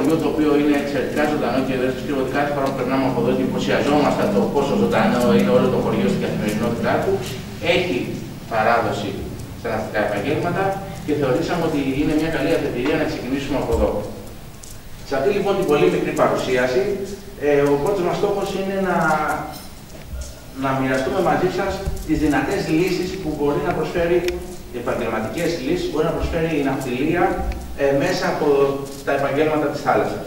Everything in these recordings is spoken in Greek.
χωριό το οποίο είναι εξαιρετικά ζωντανό και δεν πιστεύω ότι κάθε φορά που περνάμε από εδώ και υποσιαζόμαστε το πόσο ζωντανό είναι όλο το χωριό στην καθημερινότητά του, έχει παράδοση στα ναυτικά επαγγέλματα και θεωρήσαμε ότι είναι μια καλή αφετηρία να ξεκινήσουμε από εδώ. Σε αυτή λοιπόν την πολύ μικρή παρουσίαση, ο πρώτος μας στόχος είναι να μοιραστούμε μαζί σας τις δυνατές λύσεις που μπορεί να προσφέρει, επαγγελματικές λύσεις μπορεί να προσφέρει η ναυτιλία μέσα από τα επαγγέλματα της θάλασσας.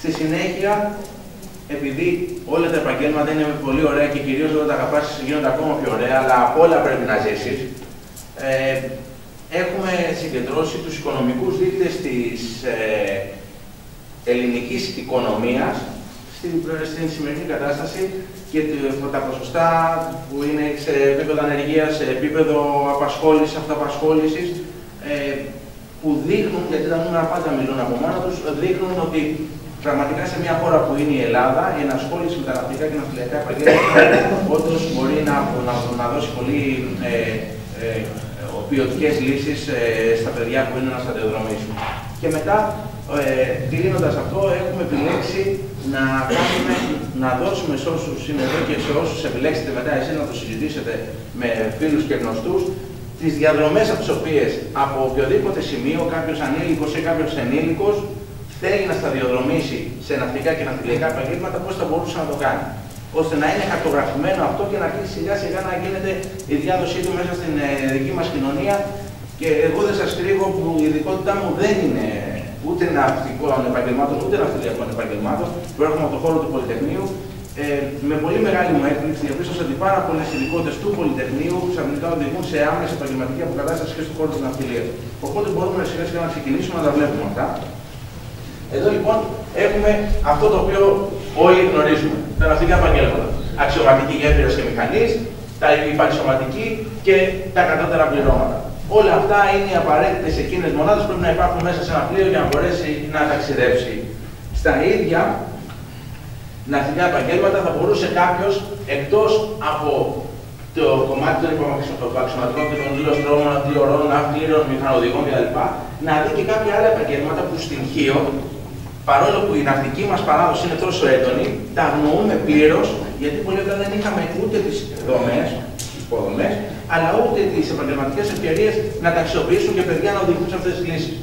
Στη συνέχεια, επειδή όλα τα επαγγέλματα είναι πολύ ωραία και κυρίως όταν τα αγαπάς γίνονται ακόμα πιο ωραία, αλλά από όλα πρέπει να ζήσεις, έχουμε συγκεντρώσει τους οικονομικούς δείκτες της ελληνικής οικονομίας στην σημερινή κατάσταση και τα ποσοστά που είναι σε επίπεδο ανεργίας, σε επίπεδο απασχόλησης, αυτοαπασχόλησης, που δείχνουν, γιατί τα νούμερα πάντα μιλούν από μόνα τους, δείχνουν ότι πραγματικά σε μια χώρα που είναι η Ελλάδα, η ενασχόληση με τα ναυτικά και ναυτιλιακά επαγγέλματα όντως μπορεί να δώσει πολύ ποιοτικές λύσεις στα παιδιά που είναι να σταδιοδρομήσουν. Και μετά, κλείνοντας αυτό, έχουμε επιλέξει να δώσουμε σε όσους είναι εδώ και σε όσους επιλέξετε μετά εσείς να το συζητήσετε με φίλους και γνωστούς, τις διαδρομές από τις οποίες από οποιοδήποτε σημείο κάποιος ανήλικος ή κάποιος ενήλικος θέλει να σταδιοδρομήσει σε ναυτικά και ναυτιλιακά επαγγέλματα, πώς θα μπορούσε να το κάνει, ώστε να είναι χαρτογραφημένο αυτό και να αρχίσει σιγά σιγά να γίνεται η διάδοσή του μέσα στην δική μας κοινωνία. Και εγώ δεν σας κρύβω που η ειδικότητά μου δεν είναι ούτε ναυτικών επαγγελμάτων ούτε ναυτιλιακών επαγγελμάτων. Προέρχομαι από τον χώρο του Πολυτεχνείου. Με πολύ μεγάλη μου έκπληξη διαπίστωσα ότι πάρα πολλές ειδικότητες του Πολυτεχνείου ξαφνικά οδηγούν σε άμεση επαγγελματική αποκατάσταση και στον χώρο της ναυτιλίας. Οπότε μπορούμε σιγά σιγά να ξεκινήσουμε να τα βλέπουμε αυτά. Εδώ λοιπόν έχουμε αυτό το οποίο όλοι γνωρίζουμε. Τα ναυτικά επαγγέλματα. Αξιωματική γέφυρα και μηχανή, τα υπανσωματική και τα κατώτερα πληρώματα. Όλα αυτά είναι οι απαραίτητες εκείνες μονάδες που πρέπει να υπάρχουν μέσα σε ένα πλοίο για να μπορέσει να ταξιδέψει. Στα ίδια ναυτικά επαγγέλματα θα μπορούσε κάποιος εκτός από το κομμάτι των υπαξιωματικών και των υλοστρώμων, πληρών, ναύκληρων, μηχανοδηγών κλπ. Να δει και κάποια άλλα επαγγέλματα που στην Χίο, παρόλο που η ναυτική μας παράδοση είναι τόσο έντονη, τα αγνοούμε πλήρως, γιατί πολύ απλά δεν είχαμε ούτε τις δομές, τις υποδομές, αλλά ούτε τις επαγγελματικές ευκαιρίες να τα αξιοποιήσουν και παιδιά να οδηγούν σε αυτές τις λύσεις.